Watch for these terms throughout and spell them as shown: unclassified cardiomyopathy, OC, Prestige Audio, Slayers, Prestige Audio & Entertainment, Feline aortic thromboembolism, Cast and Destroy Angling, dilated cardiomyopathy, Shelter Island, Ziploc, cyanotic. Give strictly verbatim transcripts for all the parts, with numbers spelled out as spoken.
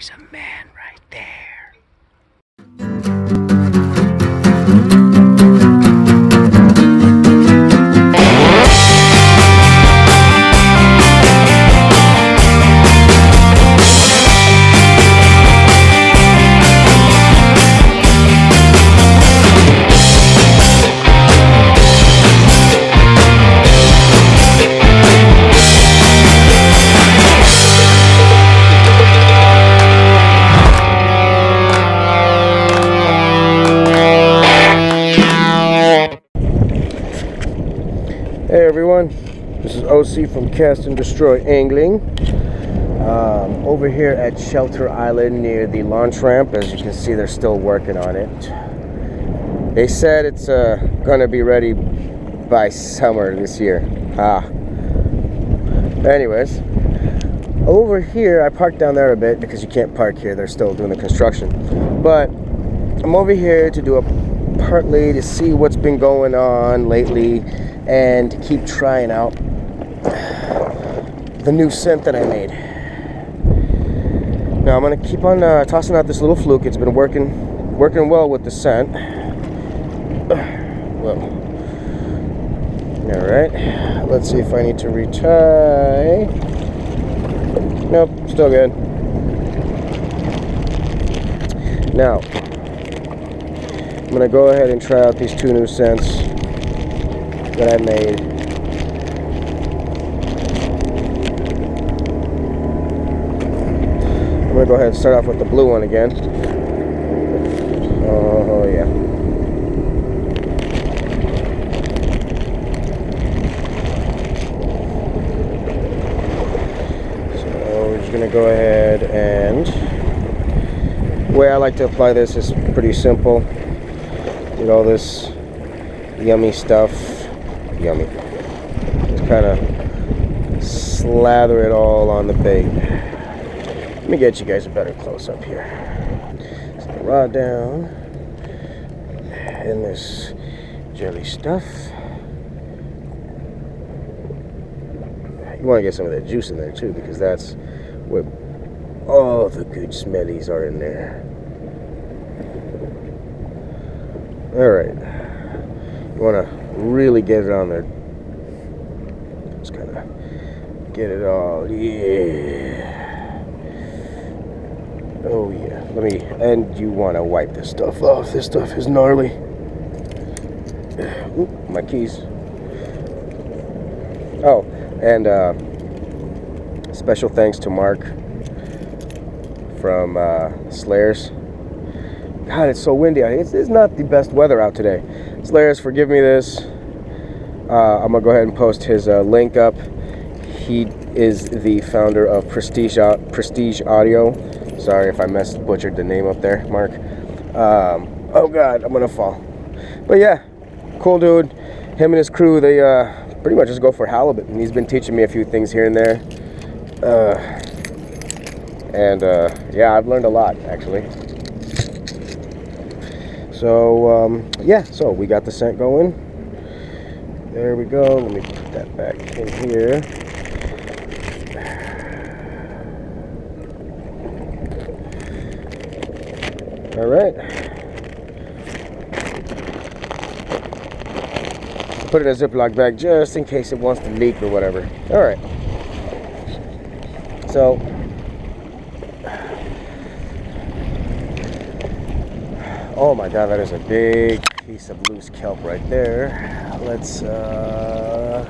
There's a man right there. Hey everyone, this is O C from Cast and Destroy Angling. Um, over here at Shelter Island near the launch ramp. As you can see, they're still working on it. They said it's uh, gonna be ready by summer this year. Ah. Anyways, over here, I parked down there a bit because you can't park here. They're still doing the construction. But I'm over here to do a partly to see what's been going on lately, and to keep trying out the new scent that I made. Now I'm gonna keep on uh, tossing out this little fluke. It's been working, working well with the scent. Well, all right. Let's see if I need to retry. Nope, still good. Now I'm gonna go ahead and try out these two new scents that I made. I'm gonna go ahead and start off with the blue one again. Oh yeah. So we're just gonna go ahead, and the way I like to apply this is pretty simple. Get all this yummy stuff. Yummy. Just kind of slather it all on the bait. Let me get you guys a better close-up here. So the rod down in this jelly stuff. You want to get some of that juice in there too, because that's where all the good smellies are in there. All right. You want to really get it on there. Just kind of get it all. Yeah. Oh yeah. Let me. And you want to wipe this stuff off. This stuff is gnarly. Oop, my keys. Oh, and uh, special thanks to Mark from uh, Slayers. God, it's so windy out here. It's, it's not the best weather out today. Slayers, forgive me this. Uh, I'm gonna go ahead and post his uh, link up. He is the founder of Prestige uh, Prestige Audio. Sorry if I messed butchered the name up there, Mark. Um, oh God, I'm gonna fall. But yeah, cool dude. Him and his crew, they uh, pretty much just go for halibut, and he's been teaching me a few things here and there. Uh, and uh, yeah, I've learned a lot actually. So, um, yeah, so we got the scent going. There we go. Let me put that back in here. All right. Put it in a Ziploc bag just in case it wants to leak or whatever. All right. So, oh my God, that is a big piece of loose kelp right there. Let's, uh...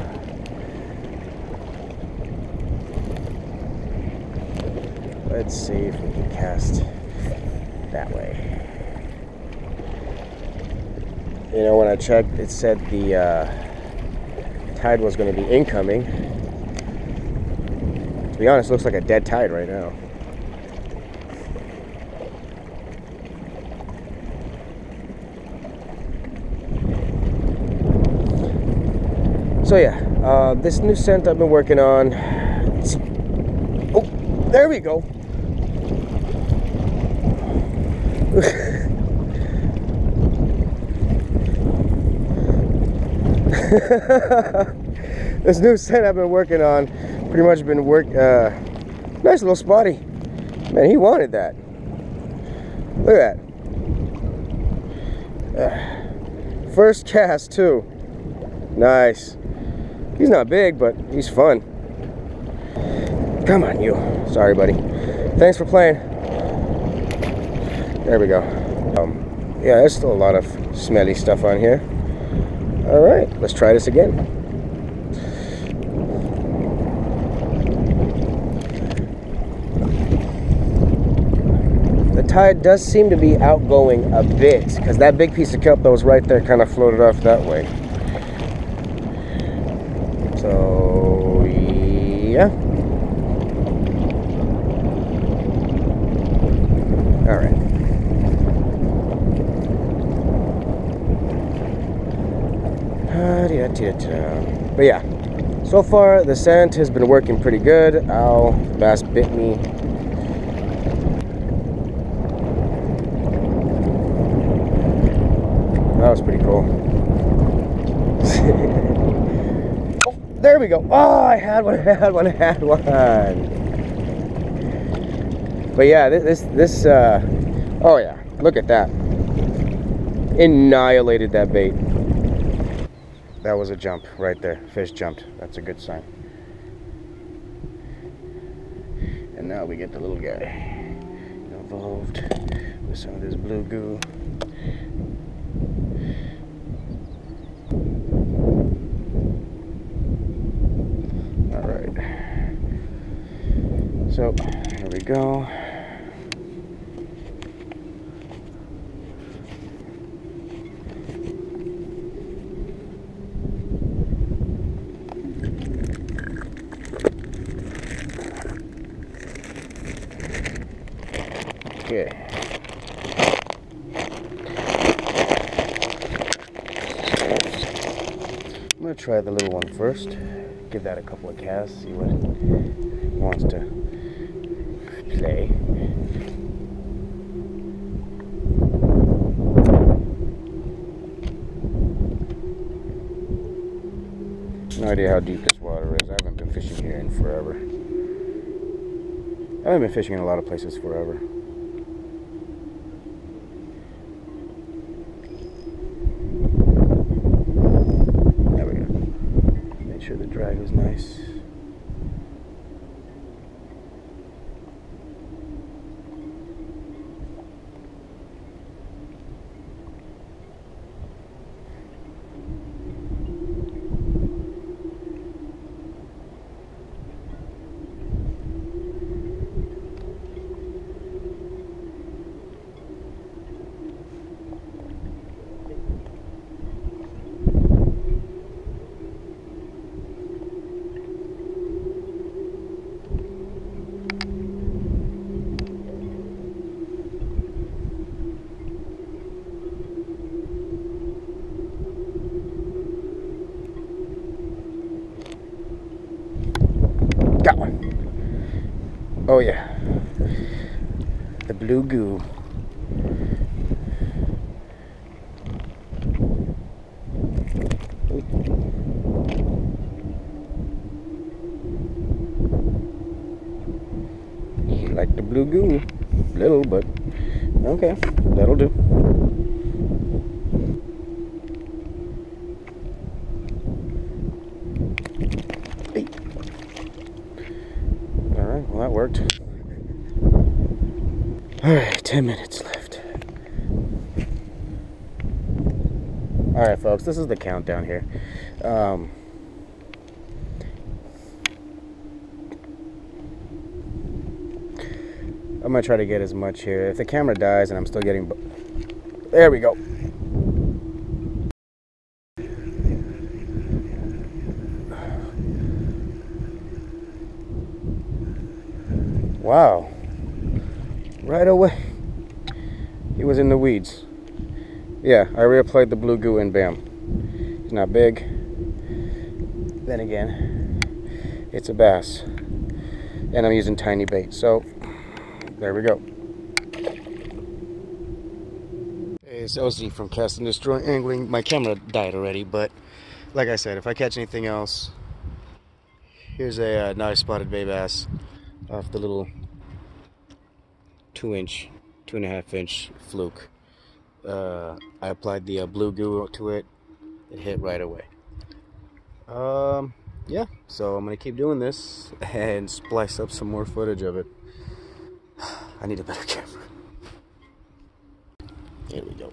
let's see if we can cast that way. You know, when I checked, it said the uh, tide was going to be incoming. To be honest, it looks like a dead tide right now. So yeah, uh, this new scent I've been working on, it's, oh, there we go. This new scent I've been working on, pretty much been work, uh, nice little spotty. Man, he wanted that. Look at that. Uh, first cast, too. Nice. He's not big, but he's fun. Come on, you. Sorry, buddy. Thanks for playing. There we go. Um, yeah, there's still a lot of smelly stuff on here. All right, let's try this again. The tide does seem to be outgoing a bit, because that big piece of kelp that was right there kind of floated off that way. So, yeah. All right. But yeah, so far the scent has been working pretty good. Ow, the bass bit me. That was pretty cool. Oh, there we go. Oh, I had one, I had one, I had one. But yeah, this, this, uh, oh yeah, look at that. Annihilated that bait. That was a jump right there. Fish jumped. That's a good sign. And now we get the little guy involved with some of this blue goo. So, here we go. Okay. I'm gonna try the little one first. Give that a couple of casts, see what it wants to. Play. No idea how deep this water is. I haven't been fishing here in forever. I haven't been fishing in a lot of places forever. There we go. Make sure the drag is nice. Got one. Oh yeah. The blue goo. You like the blue goo. Little, but okay. That'll do. That worked. All right, ten minutes left. All right, folks, this is the countdown here. Um, I'm gonna try to get as much here. If the camera dies and I'm still getting, there we go. Wow, right away, he was in the weeds. Yeah, I reapplied the blue goo and bam. He's not big. Then again, it's a bass. And I'm using tiny bait, so there we go. Hey, it's O C from Cast and Destroy Angling. My camera died already, but like I said, if I catch anything else, here's a uh, nice spotted bay bass off the little two inch, two and a half inch fluke. Uh, I applied the uh, blue goo to it. It hit right away. Um, yeah, so I'm gonna keep doing this and splice up some more footage of it. I need a better camera. There we go.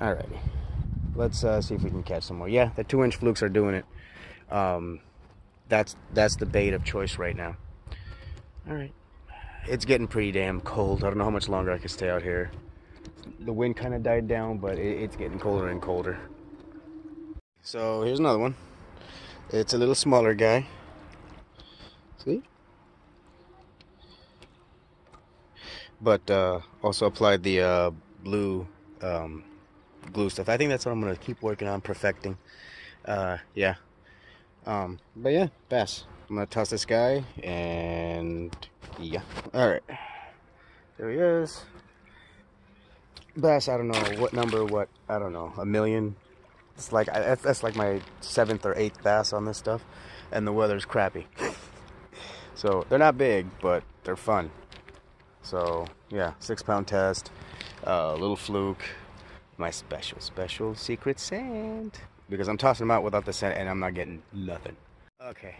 Alrighty, let's uh, see if we can catch some more. Yeah, the two inch flukes are doing it. Um, that's that's the bait of choice right now. Alright, it's getting pretty damn cold. I don't know how much longer I can stay out here. The wind kind of died down, but it, it's getting colder and colder. So here's another one. It's a little smaller guy. See? But uh, also applied the uh, blue um, glue stuff. I think that's what I'm gonna keep working on perfecting. Uh, yeah. Um, but yeah, bass. I'm gonna toss this guy, and yeah. All right, there he is. Bass. I don't know what number. What I don't know. A million. It's like I, that's like my seventh or eighth bass on this stuff, and the weather's crappy. So they're not big, but they're fun. So yeah, six pound test, uh, little fluke, my special, special secret sand, because I'm tossing them out without the sand and I'm not getting nothing. Okay.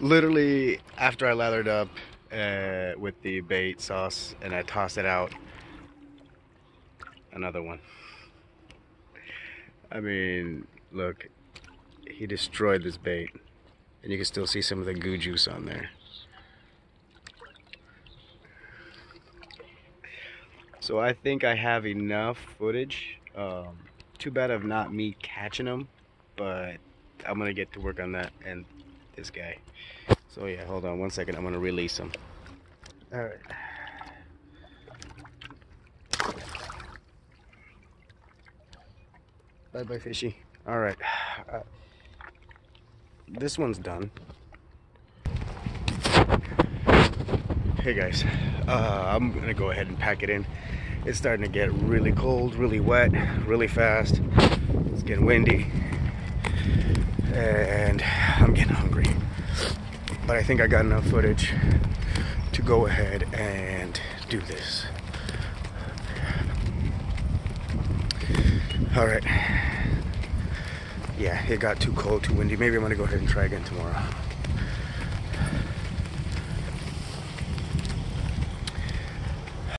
Literally after I lathered up uh, with the bait sauce and I tossed it out, another one. I mean, look, he destroyed this bait. And you can still see some of the goo juice on there. So I think I have enough footage. Um, too bad of not me catching them, but I'm going to get to work on that and this guy. So yeah, hold on one second. I'm going to release him. All right. Bye-bye, fishy. All right. Uh, this one's done. Hey guys, uh, I'm gonna go ahead and pack it in. It's starting to get really cold, really wet, really fast. It's getting windy, and I'm getting hungry. But I think I got enough footage to go ahead and do this. All right. Yeah, it got too cold, too windy. Maybe I'm gonna go ahead and try again tomorrow.